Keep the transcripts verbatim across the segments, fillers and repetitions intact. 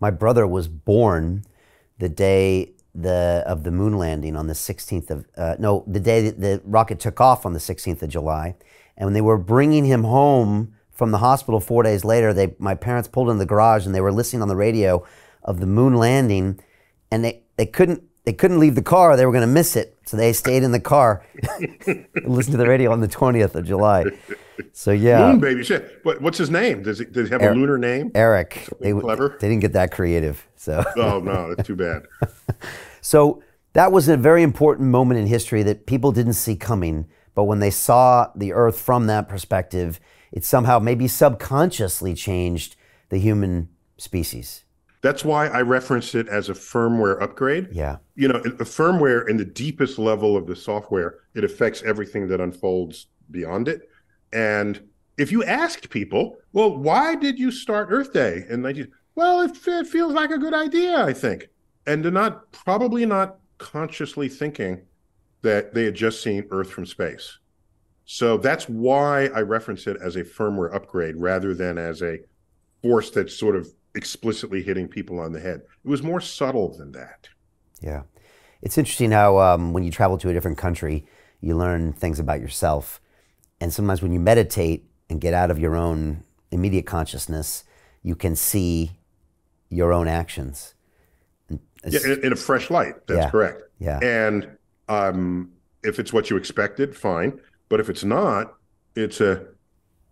My brother was born the day the of the moon landing on the sixteenth of, uh, no, the day that the rocket took off on the sixteenth of July. And when they were bringing him home from the hospital four days later, they, my parents pulled in the garage and they were listening on the radio of the moon landing, and they, they couldn't, they couldn't leave the car. They were going to miss it. So they stayed in the car and listened to the radio on the twentieth of July. So, yeah. Moon baby shit. What, what's his name? Does he, does he have er a lunar name? Eric. They, clever? They didn't get that creative. So. Oh, no. That's too bad. So that was a very important moment in history that people didn't see coming. But when they saw the Earth from that perspective, it somehow maybe subconsciously changed the human species. That's why I referenced it as a firmware upgrade. Yeah. You know, a firmware in the deepest level of the software, it affects everything that unfolds beyond it. And if you asked people, well, why did you start Earth Day in nineteen? Well, it, it feels like a good idea, I think. And they're not, probably not consciously thinking that they had just seen Earth from space. So that's why I reference it as a firmware upgrade rather than as a force that's sort of explicitly hitting people on the head. It was more subtle than that. Yeah. It's interesting how um, when you travel to a different country, you learn things about yourself. And sometimes when you meditate and get out of your own immediate consciousness, you can see your own actions. Yeah, in, in a fresh light. That's yeah, correct. Yeah. And um, if it's what you expected, fine. But if it's not, it's a,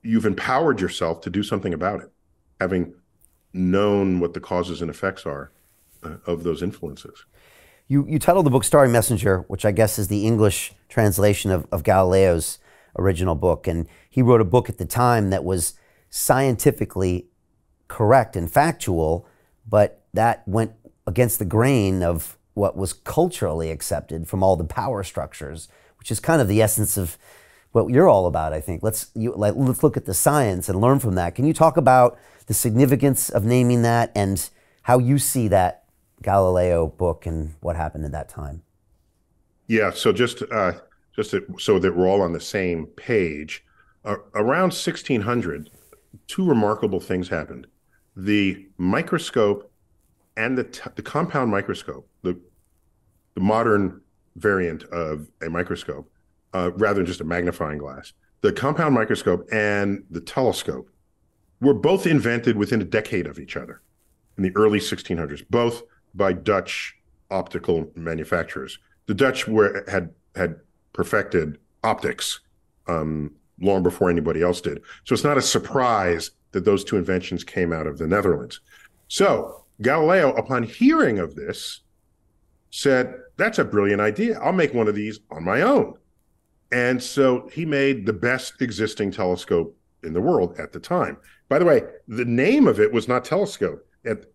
you've empowered yourself to do something about it, having known what the causes and effects are uh, of those influences. You, you titled the book Starry Messenger, which I guess is the English translation of, of Galileo's original book. And he wrote a book at the time that was scientifically correct and factual, but that went against the grain of what was culturally accepted from all the power structures, which is kind of the essence of what you're all about, I think. Let's, you, like, let's look at the science and learn from that. Can you talk about the significance of naming that and how you see that Galileo book and what happened at that time? Yeah, so just uh, just to, so that we're all on the same page, uh, around sixteen hundred, two remarkable things happened. The microscope and the, t the compound microscope, the, the modern variant of a microscope, uh, rather than just a magnifying glass, the compound microscope and the telescope were both invented within a decade of each other in the early sixteen hundreds, both by Dutch optical manufacturers. The Dutch were, had, had perfected optics um, long before anybody else did. So it's not a surprise that those two inventions came out of the Netherlands. So Galileo, upon hearing of this, said, that's a brilliant idea. I'll make one of these on my own. And so he made the best existing telescope in the world at the time. By the way, the name of it was not telescope. It,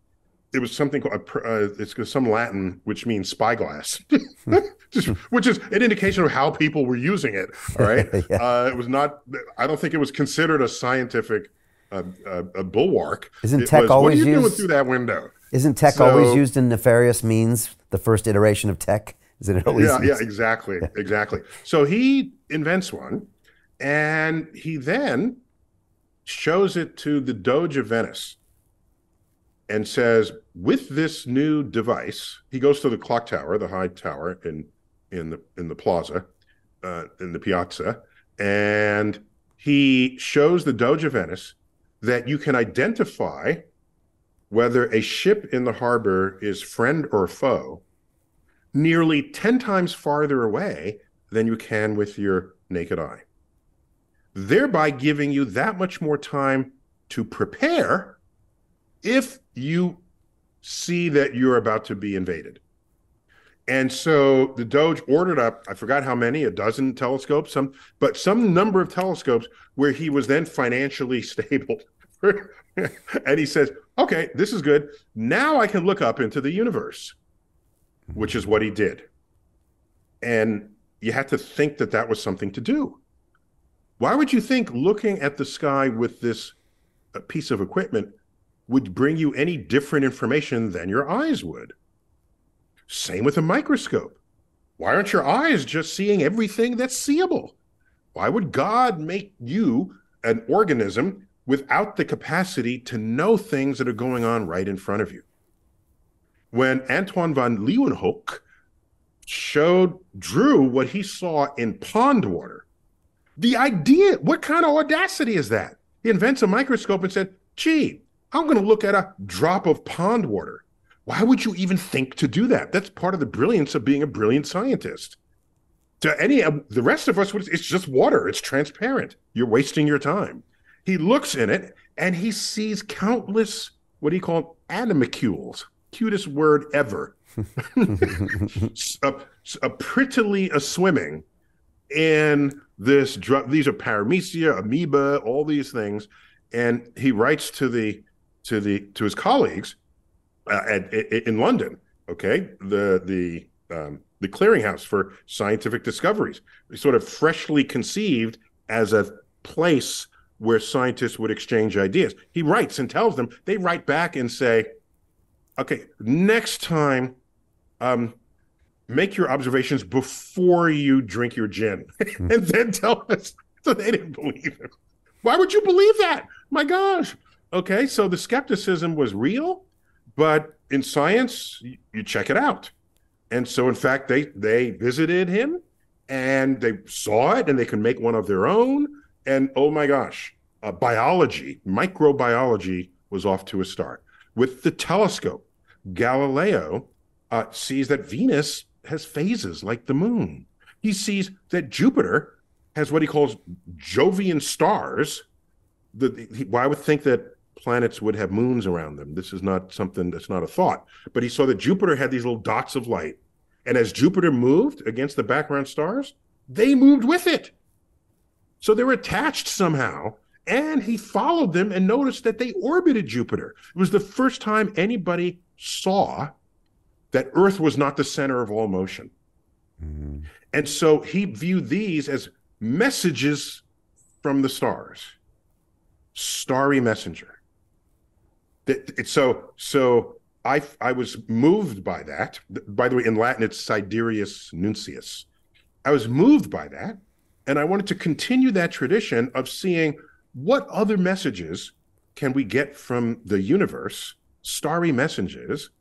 it was something called, uh, it's some Latin, which means spyglass, Just, which is an indication of how people were using it. All right. Yeah. uh, it was not, I don't think it was considered a scientific uh, uh, a bulwark. Isn't tech was, always used? What are you doing through that window? Isn't tech so, always used in nefarious means? The first iteration of tech? Isn't it always yeah, used? Yeah, exactly, exactly. So he invents one, and he then shows it to the Doge of Venice and says, with this new device, he goes to the clock tower, the high tower in in the in the plaza, uh, in the piazza, and he shows the Doge of Venice that you can identify whether a ship in the harbor is friend or foe nearly ten times farther away than you can with your naked eye, thereby giving you that much more time to prepare if you see that you're about to be invaded. And so the Doge ordered up, I forgot how many, a dozen telescopes, some, but some number of telescopes where he was then financially stable. And he says, okay, this is good. Now I can look up into the universe, which is what he did. And you had to think that that was something to do. Why would you think looking at the sky with this uh, piece of equipment would bring you any different information than your eyes would? Same with a microscope. Why aren't your eyes just seeing everything that's seeable? Why would God make you an organism without the capacity to know things that are going on right in front of you? when Antoine van Leeuwenhoek showed Drew what he saw in pond water. The idea, what kind of audacity is that? He invents a microscope and said, gee, I'm going to look at a drop of pond water. Why would you even think to do that? That's part of the brilliance of being a brilliant scientist. To any of the rest of us, it's just water. It's transparent. You're wasting your time. He looks in it and he sees countless, what he called animalcules. Cutest word ever. a, a prettily a swimming in this drug. These are paramecia, amoeba, all these things. And he writes to the to the to his colleagues uh, at, at in London. Okay, the the um, the clearinghouse for scientific discoveries, sort of freshly conceived as a place where scientists would exchange ideas. He writes and tells them. They write back and say, okay, next time, um, make your observations before you drink your gin, and then tell us. So they didn't believe it. Why would you believe that? My gosh. Okay, so the skepticism was real, but in science, you, you check it out. And so, in fact, they, they visited him, and they saw it, and they can make one of their own. And, oh, my gosh, uh, biology, microbiology was off to a start. With the telescope, Galileo uh, sees that Venus has phases like the moon. He sees that Jupiter has what he calls Jovian stars. The, the, he, well, I would think that planets would have moons around them. This is not something that's not a thought. But he saw that Jupiter had these little dots of light. And as Jupiter moved against the background stars, they moved with it. So they were attached somehow. And he followed them and noticed that they orbited Jupiter. It was the first time anybody saw that Earth was not the center of all motion. Mm-hmm. And so he viewed these as messages from the stars. Starry Messenger. So, so I, I was moved by that. By the way, in Latin, it's Sidereus Nuncius. I was moved by that. And I wanted to continue that tradition of seeing, what other messages can we get from the universe, starry messages,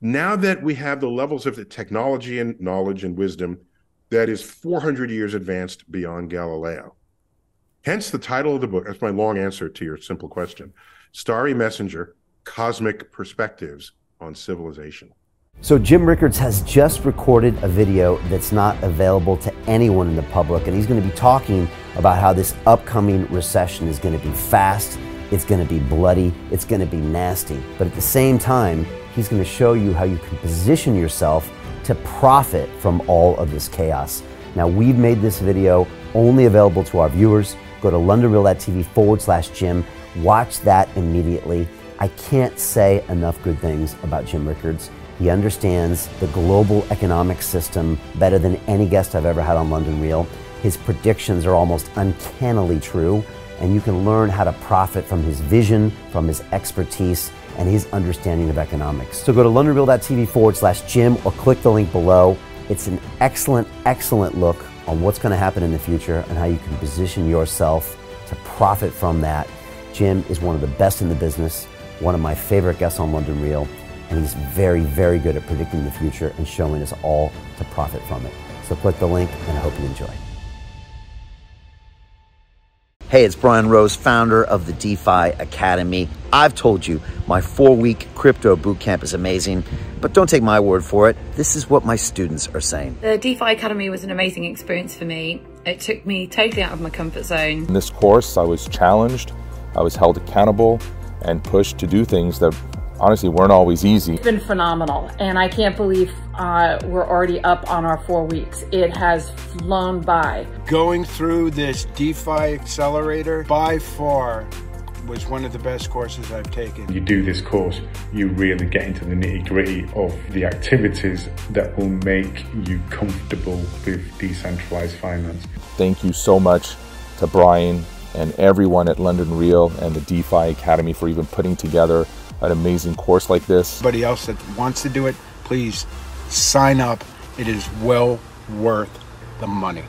now that we have the levels of the technology and knowledge and wisdom that is four hundred years advanced beyond Galileo? Hence the title of the book. That's my long answer to your simple question. Starry Messenger, Cosmic Perspectives on Civilization. So Jim Rickards has just recorded a video that's not available to anyone in the public, and he's going to be talking about how this upcoming recession is going to be fast, it's going to be bloody, it's going to be nasty. But at the same time, he's going to show you how you can position yourself to profit from all of this chaos. Now, we've made this video only available to our viewers. Go to londonreal.tv forward slash Jim, watch that immediately. I can't say enough good things about Jim Rickards. He understands the global economic system better than any guest I've ever had on London Real. His predictions are almost uncannily true, and you can learn how to profit from his vision, from his expertise, and his understanding of economics. So go to londonreal.tv forward slash Jim or click the link below. It's an excellent, excellent look on what's going to happen in the future and how you can position yourself to profit from that. Jim is one of the best in the business, one of my favorite guests on London Real. And he's very, very good at predicting the future and showing us all to profit from it. So click the link, and I hope you enjoy. Hey, it's Brian Rose, founder of the DeFi Academy. I've told you my four-week crypto bootcamp is amazing, but don't take my word for it. This is what my students are saying. The DeFi Academy was an amazing experience for me. It took me totally out of my comfort zone. In this course, I was challenged, I was held accountable, and pushed to do things that honestly weren't always easy. It's been phenomenal, and I can't believe uh, we're already up on our four weeks. It has flown by. Going through this DeFi accelerator by far was one of the best courses I've taken. You do this course, you really get into the nitty-gritty of the activities that will make you comfortable with decentralized finance. Thank you so much to Brian and everyone at London Real and the DeFi Academy for even putting together an amazing course like this. Anybody else that wants to do it, please sign up. It is well worth the money.